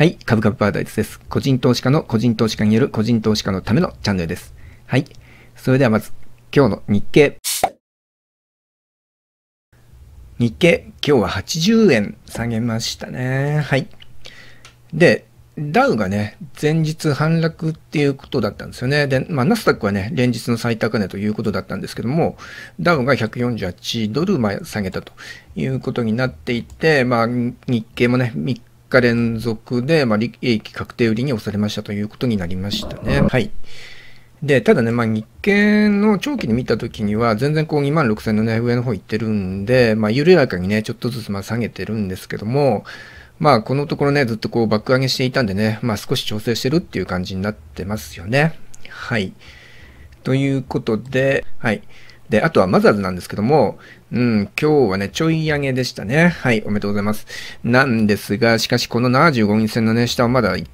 はい、株価パラダイスです。個人投資家の個人投資家による個人投資家のためのチャンネルです。はい、それではまず今日の日経。日経、今日は80円下げましたね。はい。で、ダウがね、前日反落っていうことだったんですよね。で、まあ、ナスダックはね、連日の最高値ということだったんですけども、ダウが148ドル下げたということになっていて、まあ、日経もね、3日連続で、まあ、利益確定売りに押されましたということになりましたね。はい。で、ただね、まあ、日経の長期で見たときには、全然こう2万6000のね、上の方行ってるんで、まあ、緩やかにね、ちょっとずつまあ下げてるんですけども、まあ、このところね、ずっとこうバック上げしていたんでね、まあ、少し調整してるっていう感じになってますよね。はい。ということで、はい。で、あとはマザーズなんですけども、今日はね、ちょい上げでしたね。はい、おめでとうございます。なんですが、しかしこの75日線のね、下をまだね、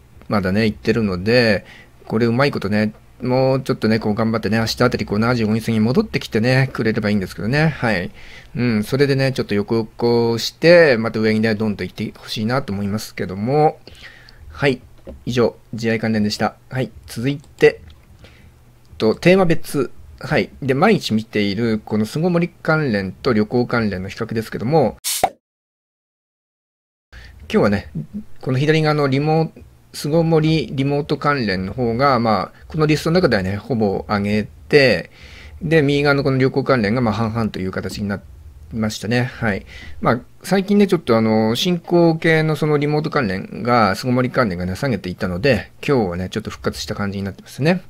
行ってるので、これうまいことね、もうちょっとね、こう頑張ってね、明日あたりこう75日線に戻ってきてね、くれればいいんですけどね。はい。それでね、ちょっと横行して、また上にね、ドンと行ってほしいなと思いますけども。はい。以上、GI 関連でした。はい。続いて、テーマ別。はい。で、毎日見ている、この巣ごもり関連と旅行関連の比較ですけども、今日はね、この左側の巣ごもりリモート関連の方が、まあ、このリストの中ではね、ほぼ上げて、で、右側のこの旅行関連が、まあ、半々という形になりましたね。はい。まあ、最近ね、ちょっと進行形のそのリモート関連が、巣ごもり関連がね、下げていったので、今日はね、ちょっと復活した感じになってますね。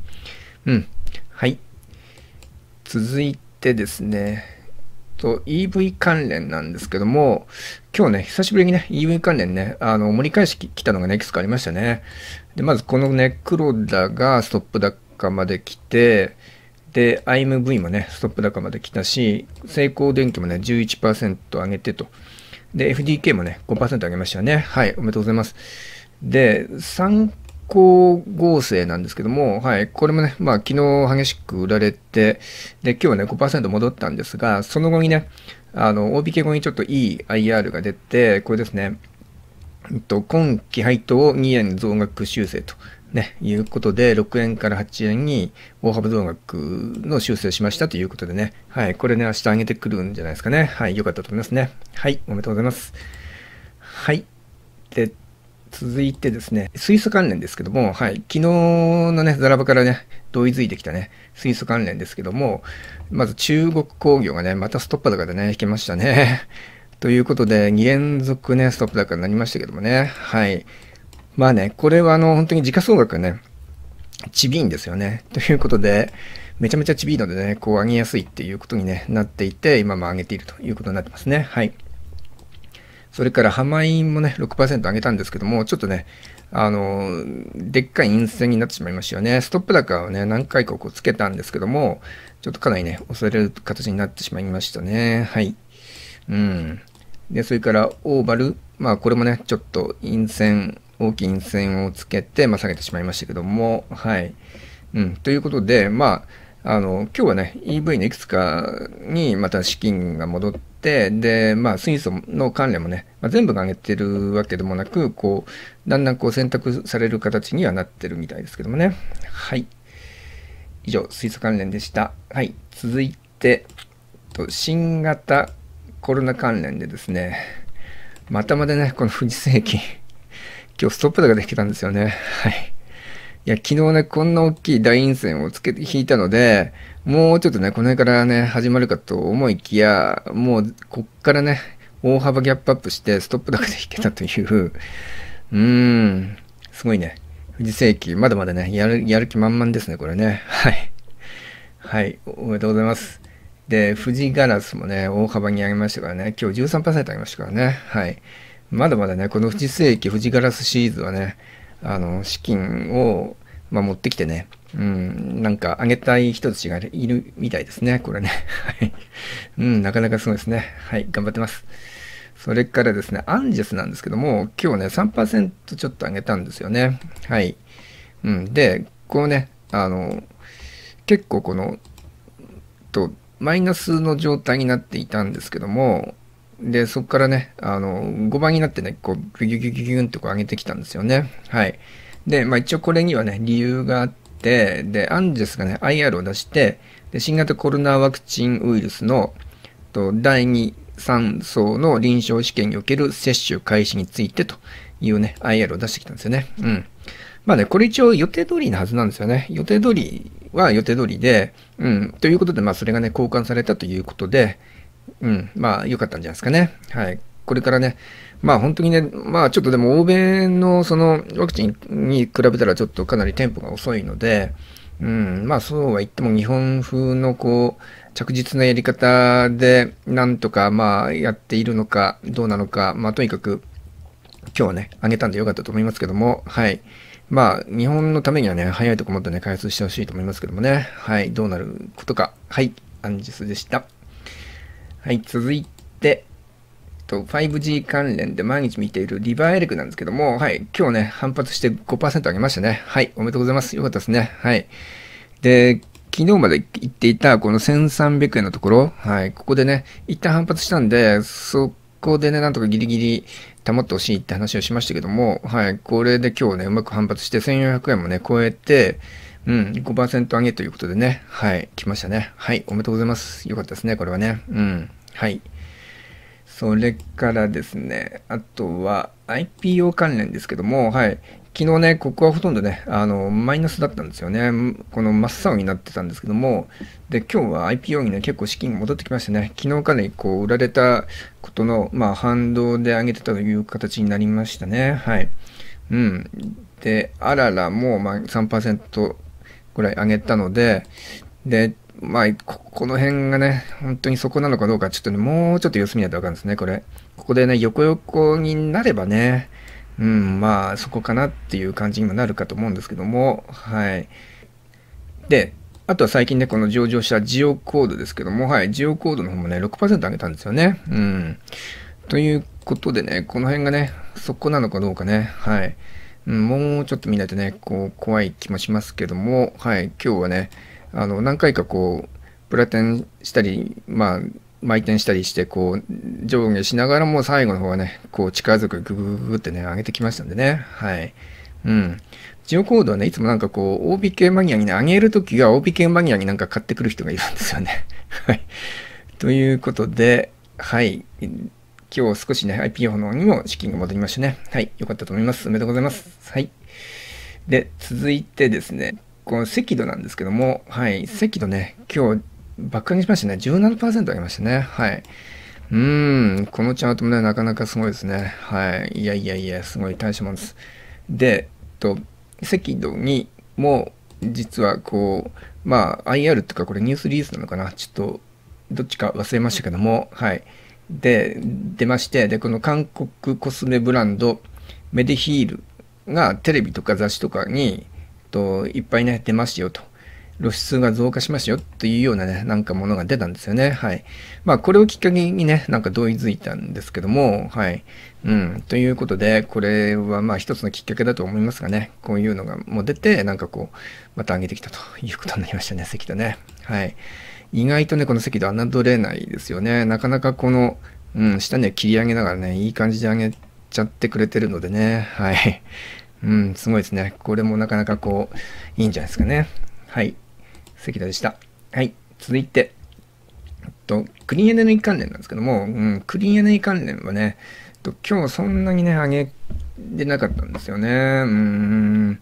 はい。続いてですね、EV 関連なんですけども、今日ね、久しぶりにね、EV 関連ね、盛り返してきたのがね、いくつかありましたね。で、まずこのね、黒田がストップ高まで来て、で、IMV もね、ストップ高まで来たし、セイコー電機もね、11% 上げてと。で、FDK もね、5% 上げましたよね。はい、おめでとうございます。で、参考合成なんですけども、はい、これもね、まあ、昨日激しく売られて、で、今日はね、5% 戻ったんですが、その後にね、OBK 後にちょっといい IR が出て、これですね、今期配当を2円増額修正と、ね、いうことで、6円から8円に大幅増額の修正しましたということでね、はい、これね、明日上げてくるんじゃないですかね。はい、良かったと思いますね。はい、おめでとうございます。はい。で、続いてですね、水素関連ですけども、はい、昨日のね、ザラバからね、同意づいてきたね、水素関連ですけども、まず中国工業がね、またストップ高でね、引けましたね。ということで、2連続ね、ストップ高になりましたけどもね、はい。まあね、これは本当に時価総額がね、ちびいんですよね。ということで、めちゃめちゃちびいのでね、こう上げやすいっていうことにね、なっていて、今も上げているということになってますね。はい。それから、ハマインもね、6% 上げたんですけども、ちょっとね、でっかい陰線になってしまいましたよね。ストップ高をね、何回かこうつけたんですけども、ちょっとかなりね、抑えられる形になってしまいましたね。はい。で、それから、オーバル。まあ、これもね、ちょっと陰線、大きい陰線をつけて、まあ、下げてしまいましたけども、はい。ということで、まあ、今日はね、EV のいくつかにまた資金が戻って、で、まあ、水素の関連もね、まあ、全部が上げてるわけでもなく、こう、だんだんこう選択される形にはなってるみたいですけどもね。はい。以上、水素関連でした。はい。続いて、新型コロナ関連でですね、またまでね、この富士精機、今日ストップ高で引けたんですよね。はい。いや、昨日ね、こんな大きい大陰線を引いたので、もうちょっとね、この辺からね、始まるかと思いきや、もう、こっからね、大幅ギャップアップして、ストップ高で引けたという、すごいね。富士精機、まだまだね、やる気満々ですね、これね。はい。はい、おめでとうございます。で、富士ガラスもね、大幅に上げましたからね、今日 13% 上げましたからね。はい。まだまだね、この富士精機、富士ガラスシリーズはね、資金を、まあ、持ってきてね、なんか上げたい人たちがいるみたいですね、これね。はい。なかなかすごいですね。はい、頑張ってます。それからですね、アンジェスなんですけども、今日ね、3% ちょっと上げたんですよね。はい。で、このね、結構この、マイナスの状態になっていたんですけども、で、そこからね、5番になってね、こう、ギュギュギュギュンってこう上げてきたんですよね。はい。で、まあ一応これにはね、理由があって、で、アンジェスがね、IR を出して、で、新型コロナワクチンウイルスの、第2、3層の臨床試験における接種開始についてというね、IR を出してきたんですよね。うん。まあね、これ一応予定通りのはずなんですよね。予定通りは予定通りで、うん。ということで、まあそれがね、交換されたということで、うん。まあ、良かったんじゃないですかね。はい。これからね、まあ本当にね、まあちょっとでも欧米のそのワクチンに比べたらちょっとかなりテンポが遅いので、うん、まあそうは言っても日本風のこう、着実なやり方でなんとかまあやっているのかどうなのか、まあとにかく今日はね、上げたんで良かったと思いますけども、はい。まあ日本のためにはね、早いとこもっとね、開発してほしいと思いますけどもね、はい。どうなることか。はい。アンジェスでした。はい、続いて、5G 関連で毎日見ているリバーエレクなんですけども、はい、今日ね、反発して 5% 上げましたね。はい、おめでとうございます。よかったですね。はい。で、昨日まで言っていたこの1300円のところ、はい、ここでね、一旦反発したんで、そこでね、なんとかギリギリ保ってほしいって話をしましたけども、はい、これで今日ね、うまく反発して1400円もね、超えて、うん、5% 上げということでね、はい、来ましたね。はい、おめでとうございます。よかったですね、これはね。うん、はい。それからですね、あとは IPO 関連ですけども、はい、昨日ね、ここはほとんどね、マイナスだったんですよね。この真っ青になってたんですけども、で、今日は IPO にね、結構資金が戻ってきましたね。昨日かなりこう、売られたことの、まあ、反動で上げてたという形になりましたね。はい。うん。で、あららも、まあ、3% ぐらい上げたので、で、まあ、この辺がね、本当にそこなのかどうか、ちょっとね、もうちょっと様子見ないとわかるんですね、これ。ここでね、横になればね、うん、まあ、そこかなっていう感じにもなるかと思うんですけども、はい。で、あとは最近ね、この上場したジオコードですけども、はい、ジオコードの方もね、6% 上げたんですよね。うん。ということでね、この辺がね、そこなのかどうかね、はい。うん、もうちょっと見ないとね、こう、怖い気もしますけども、はい、今日はね、何回かこう、プラ転したり、まあ、前転したりして、こう、上下しながらも最後の方はね、こう、力強くググググってね、上げてきましたんでね。はい。うん。ジオコードはね、いつもなんかこう、OPK マニアにね、上げるときは OPK マニアになんか買ってくる人がいるんですよね。はい。ということで、はい。今日少しね、IPO の方にも資金が戻りましたね。はい。よかったと思います。おめでとうございます。はい。で、続いてですね。この赤土なんですけども、はい、赤土ね、今日、爆上げしましたね。17% 上げましたね。はい。このチャートもね、なかなかすごいですね。はい。いやいやいや、すごい大したもんです。で、赤土にも、実はこう、まあ、IR っていうか、これニュースリリースなのかな。ちょっと、どっちか忘れましたけども、はい。で、出まして、で、この韓国コスメブランド、メデヒールがテレビとか雑誌とかに、いっぱいね、出ましたよと。露出が増加しましたよというようなね、なんかものが出たんですよね。はい。まあ、これをきっかけにね、なんか同意づいたんですけども、はい。うん。ということで、これはまあ一つのきっかけだと思いますがね、こういうのがもう出て、なんかこう、また上げてきたということになりましたね、赤土ね。はい。意外とね、この赤土侮れないですよね。なかなかこの、うん、下ね、切り上げながらね、いい感じで上げちゃってくれてるのでね、はい。うん、すごいですね。これもなかなかこう、いいんじゃないですかね。はい。関田でした。はい。続いて、クリーンエネルギー関連なんですけども、うん、クリーンエネルギー関連はね、今日そんなにね、上げてなかったんですよね。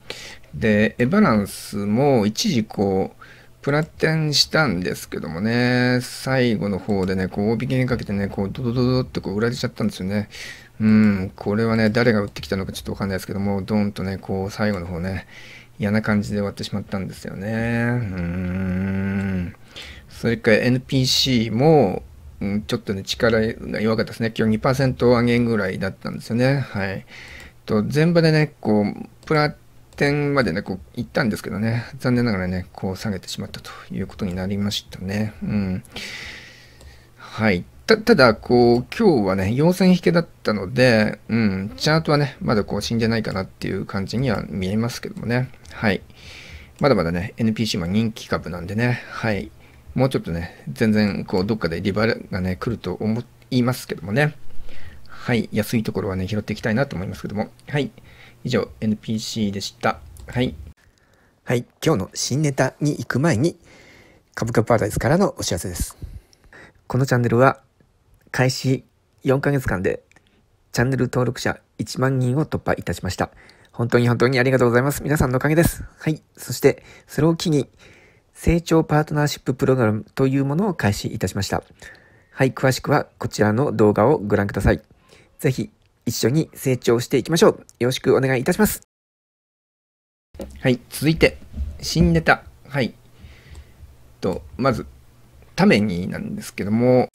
で、エバランスも一時こう、プラ転したんですけどもね、最後の方でね、こう、大引きにかけてね、こう、ドドドドってこう、売られちゃったんですよね。うん、これはね、誰が売ってきたのかちょっとわかんないですけども、ドーンとね、こう、最後の方ね、嫌な感じで終わってしまったんですよね。それから NPC も、ちょっとね、力が弱かったですね。今日 2% 上げぐらいだったんですよね。はい。前場でね、こう、プラ点までね、こう行ったんですけどね、残念ながらね、こう下げてしまったということになりましたね。うん。はい。ただ、こう、今日はね、陽線引けだったので、うん、チャートはね、まだこう死んでないかなっていう感じには見えますけどもね。はい。まだまだね、NPC も人気株なんでね、はい。もうちょっとね、全然、こう、どっかでリバーがね、来ると思いますけどもね。はい。安いところはね、拾っていきたいなと思いますけども。はい。以上、NPC でした。はい。はい。今日の新ネタに行く前に、株価パラダイスからのお知らせです。このチャンネルは、開始4ヶ月間で、チャンネル登録者1万人を突破いたしました。本当に本当にありがとうございます。皆さんのおかげです。はい。そして、それを機に、成長パートナーシッププログラムというものを開始いたしました。はい。詳しくは、こちらの動画をご覧ください。ぜひ一緒に成長していきましょう。よろしくお願いいたします。はい、続いて新ネタ。はい。まずためになんですけども、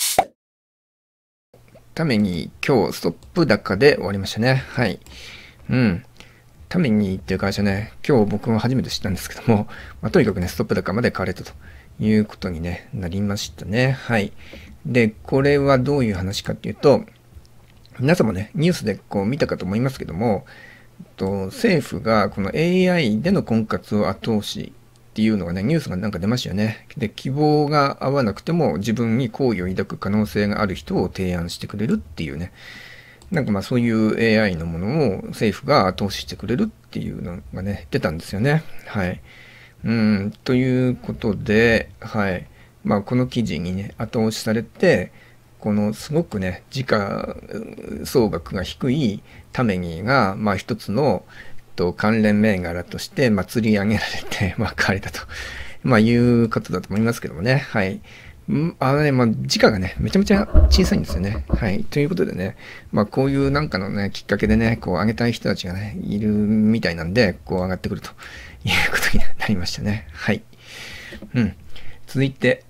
ために今日ストップ高で終わりましたね。はい。うん。ためにっていう会社ね、今日僕も初めて知ったんですけども、とにかくね、ストップ高まで買われたということに、ね、なりましたね。はい。で、これはどういう話かっていうと、皆様ね、ニュースでこう見たかと思いますけども、政府がこの AI での婚活を後押しっていうのがね、ニュースがなんか出ましたよね。で、希望が合わなくても自分に好意を抱く可能性がある人を提案してくれるっていうね、なんかまあそういう AI のものを政府が後押ししてくれるっていうのがね、出たんですよね。はい。ということで、はい。まあこの記事にね、後押しされて、このすごくね、時価総額が低いタメギが、まあ一つの、関連銘柄として、釣り上げられて、買われたと、いうことだと思いますけどもね。はい。時価がね、めちゃめちゃ小さいんですよね。はい。ということでね、こういうなんかのね、きっかけでね、こう上げたい人たちがね、いるみたいなんで、こう上がってくるということになりましたね。はい。続いて、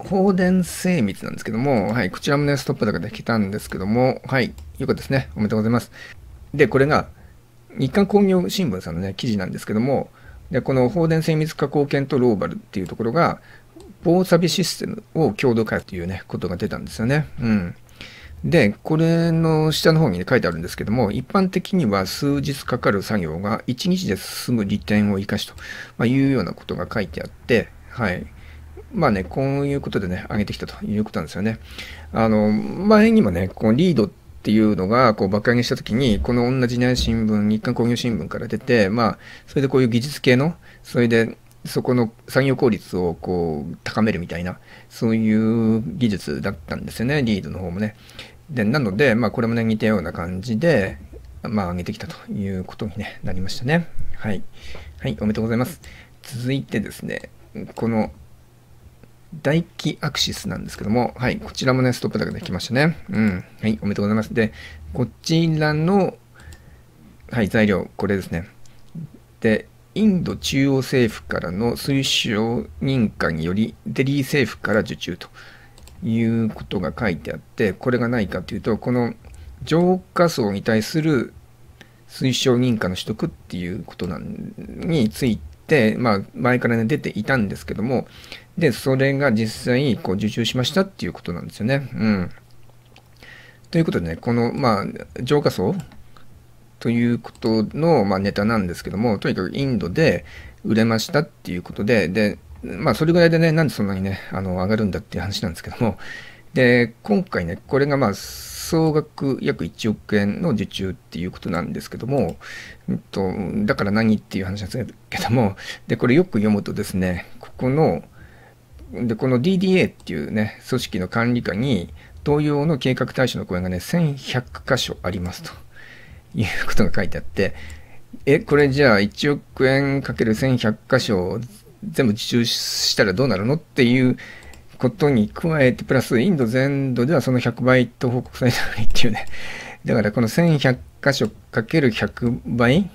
放電精密なんですけども、はい、こちらもね、ストップ高で来たんですけども、はい、よかったですね。おめでとうございます。で、これが、日刊工業新聞さんのね、記事なんですけども、で、この放電精密加工研とローバルっていうところが、防サビシステムを共同開発というね、ことが出たんですよね。で、これの下の方に、ね、書いてあるんですけども、一般的には数日かかる作業が1日で進む利点を生かしと、いうようなことが書いてあって、はい。こういうことでね、上げてきたということなんですよね。前にもね、こうリードっていうのが、爆上げしたときに、この同じね、新聞、日刊工業新聞から出て、それでこういう技術系の、それで、そこの産業効率をこう、高めるみたいな、そういう技術だったんですよね、リードの方もね。で、なので、これもね、似たような感じで、上げてきたということにね、なりましたね。はい。はい、おめでとうございます。続いてですね、この、大気アクシスなんですけども、はい、こちらもね、ストップ高できましたね。はい、おめでとうございます。で、こちらの、はい、材料、これですね。で、インド中央政府からの推奨認可により、デリー政府から受注ということが書いてあって、これがないかというと、この浄化層に対する推奨認可の取得っていうことについて、前からね、出ていたんですけども、で、それが実際、受注しましたっていうことなんですよね。ということでね、この、浄化層ということの、ネタなんですけども、とにかくインドで売れましたっていうことで、で、それぐらいでね、なんでそんなにね、上がるんだっていう話なんですけども、で、今回ね、これが、総額約1億円の受注っていうことなんですけども、だから何っていう話なんですけども、で、これよく読むとですね、この DDA っていうね、組織の管理下に、同様の計画対象の公演がね、1100箇所ありますということが書いてあって、これじゃあ1億円かける1100箇所全部受注したらどうなるのっていう、ことに加えて、プラスインド全土ではその100倍と報告されてないっていうね。だからこの1100箇所かける100倍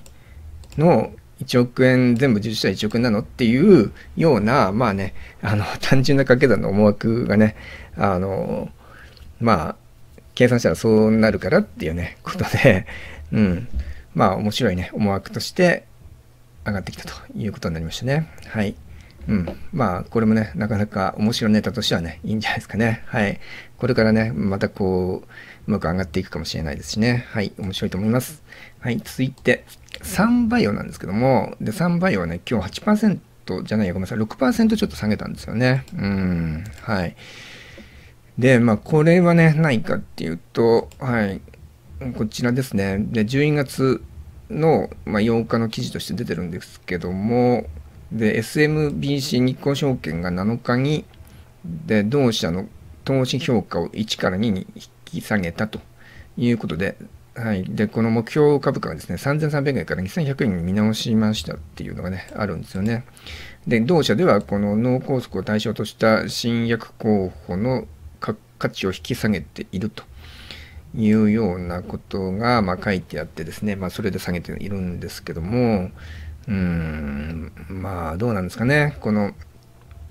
の1億円全部受注したら1億円なのっていうような、単純な掛け算の思惑がね、計算したらそうなるからっていうね、ことで、面白いね、思惑として上がってきたということになりましたね。はい。これもね、なかなか面白いネタとしてはね、いいんじゃないですかね。はい。これからね、またこう、うまく上がっていくかもしれないですしね。はい。面白いと思います。はい。続いて、サンバイオなんですけども、で、サンバイオはね、今日 8% じゃないよ、ごめんなさい。6% ちょっと下げたんですよね。はい。で、まあ、これはね、何かっていうと、はい、こちらですね。で、12月の、まあ、8日の記事として出てるんですけども、で、SMBC 日興証券が7日に、で、同社の投資評価を1から2に引き下げたということで、はい、で、この目標株価がですね、3300円から2100円に見直しましたっていうのがね、あるんですよね。で、同社では、この脳梗塞を対象とした新薬候補の価値を引き下げているというようなことが、まあ、書いてあってですね、まあ、それで下げているんですけども、まあ、どうなんですかね。この、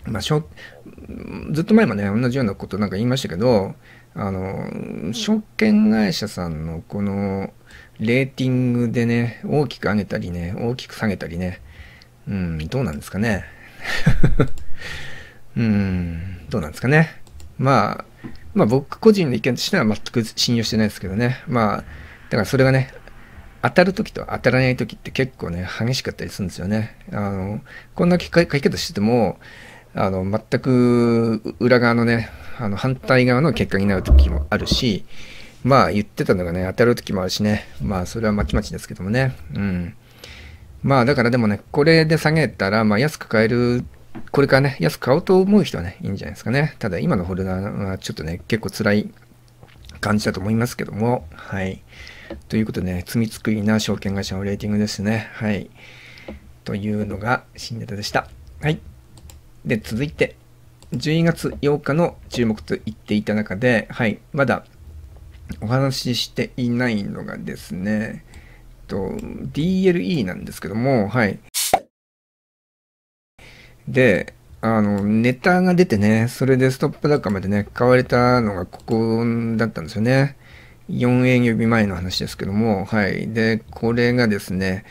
まあ、ずっと前もね、同じようなことなんか言いましたけど、証券会社さんのこのレーティングでね、大きく上げたりね、大きく下げたりね、どうなんですかね。どうなんですかね。まあ僕個人の意見としては全く信用してないですけどね。まあ、だからそれがね、当たるときと当たらないときって結構ね、激しかったりするんですよね。こんな書き方してても、全く裏側のね、反対側の結果になるときもあるし、まあ言ってたのがね、当たるときもあるしね、まあそれはまちまちですけどもね。まあだからでもね、これで下げたら、まあ安く買える、これからね、安く買おうと思う人はね、いいんじゃないですかね。ただ、今のホルダーはちょっとね、結構辛い感じだと思いますけども、はい。ということでね、罪作りな証券会社のレーティングですね。はい。というのが新ネタでした。はい。で、続いて、12月8日の注目と言っていた中で、はい、まだお話ししていないのがですね、DLE なんですけども、はい。で、ネタが出てね、それでストップ高までね、買われたのがここだったんですよね。4営業日前の話ですけども、はい。で、これがですね、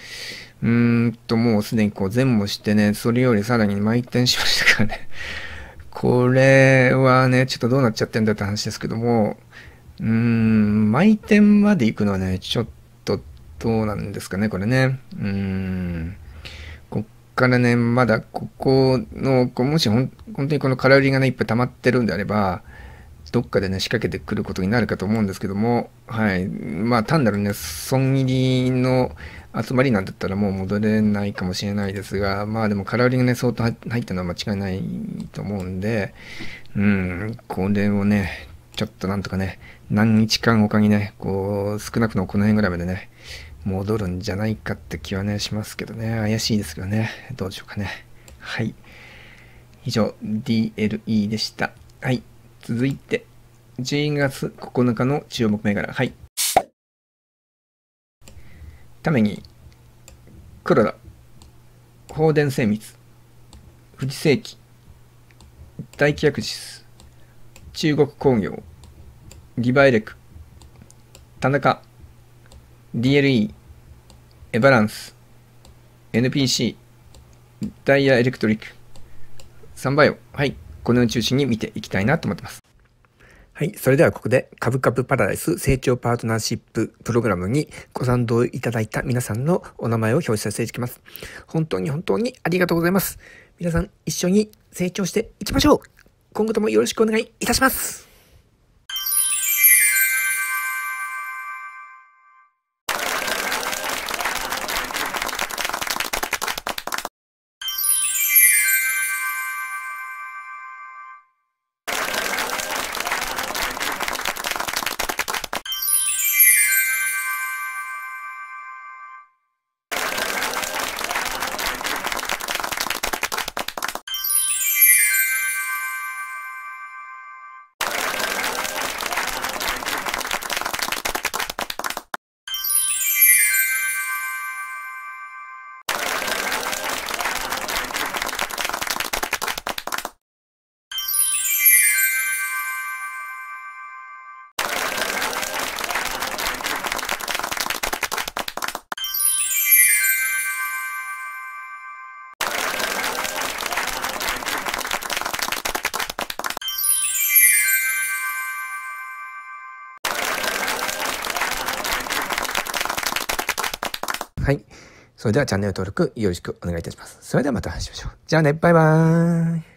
もうすでにこう前後してね、それよりさらに前転しましたからね。これはね、ちょっとどうなっちゃってんだって話ですけども、前転まで行くのはね、ちょっとどうなんですかね、これね。からね、まだここの、もし本当にこの空売りがね、いっぱい溜まってるんであれば、どっかでね、仕掛けてくることになるかと思うんですけども、はい。まあ、単なるね、損切りの集まりなんだったらもう戻れないかもしれないですが、まあでも空売りがね、相当入ったのは間違いないと思うんで、これをね、ちょっとなんとかね、何日間後かにね、こう、少なくともこの辺ぐらいまでね、戻るんじゃないかって気はね、しますけどね。怪しいですけどね。どうでしょうかね。はい。以上、DLE でした。はい。続いて、12月9日の注目銘柄。はい。ために、黒田、放電精密、富士世紀、大気薬室、中国工業、リバエレク、田中、DLE、エバランス、NPC、ダイヤエレクトリック、サンバイオ。はい。このように中心に見ていきたいなと思ってます。はい。それではここで、株価パラダイス成長パートナーシッププログラムにご賛同いただいた皆さんのお名前を表示させていきます。本当に本当にありがとうございます。皆さん一緒に成長していきましょう。今後ともよろしくお願いいたします。はい。それではチャンネル登録よろしくお願いいたします。それではまたお会いしましょう。じゃあね、バイバーイ。